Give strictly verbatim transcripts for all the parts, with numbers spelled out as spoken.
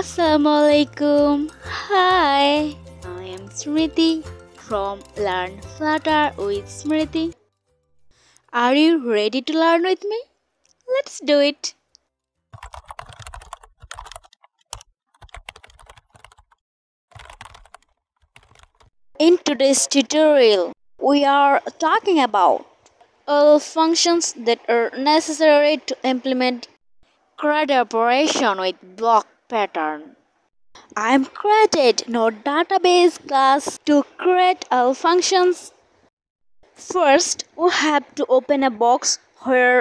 Assalamualaikum. Hi, I am Smrity from Learn Flutter with Smrity. Are you ready to learn with me? Let's do it. In today's tutorial, we are talking about all functions that are necessary to implement C R U D operation with BloC pattern. I am created Node database class to create all functions. First, we have to open a box where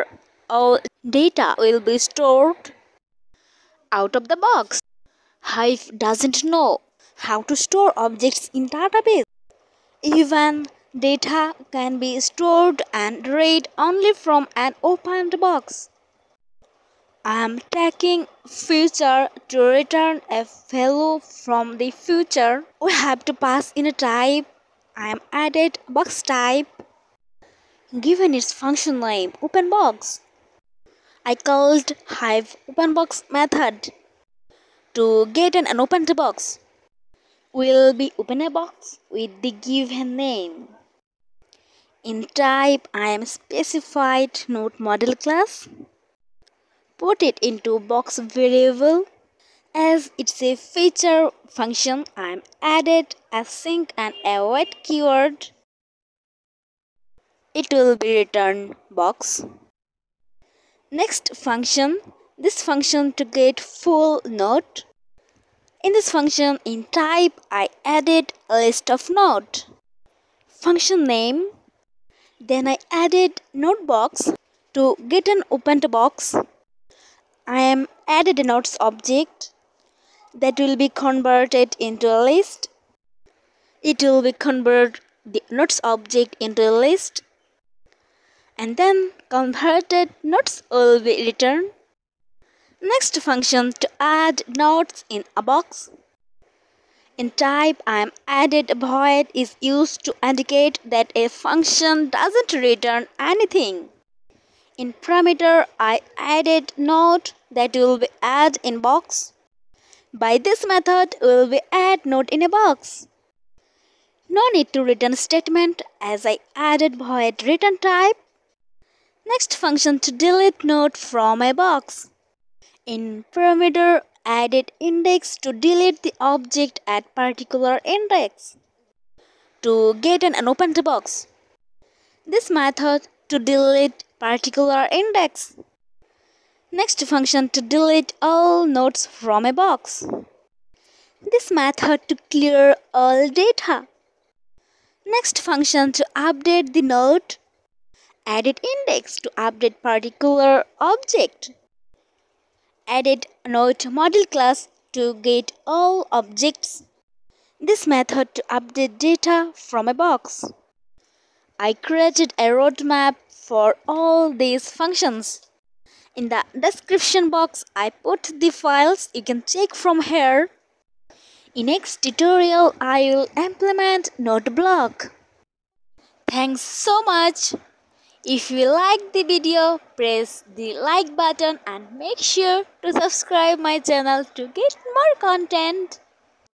all data will be stored. Out of the box, Hive doesn't know how to store objects in database. Even data can be stored and read only from an opened box. I am taking future to return a value from the future. We have to pass in a type. I am added box type. Given its function name open box, I called Hive open box method to get an unopened box. Will be open a box with the given name. In type, I am specified node model class. Put it into box variable. As it's a feature function, I am added a async and await keyword. It will be returned box. Next function, this function to get full node. In this function, in type, I added a list of nodes, function name, then I added node box to get an opened box. I am added a nodes object that will be converted into a list. It will be convert the nodes object into a list, and then converted nodes will be returned. Next function to add nodes in a box. In type, I am added void is used to indicate that a function doesn't return anything. In parameter, I added node that will be add in box. By this method, will be add node in a box. No need to return statement as I added void return type. Next function to delete node from a box. In parameter, added index to delete the object at particular index to get an unopened box. This method to delete particular index. Next function to delete all nodes from a box. This method to clear all data. Next function to update the node. Added index to update particular object. Added node model class to get all objects. This method to update data from a box. I created a roadmap for all these functions. In the description box, I put the files you can check from here. In next tutorial, I will implement NoteBloc. Thanks so much. If you like the video, press the like button and make sure to subscribe my channel to get more content.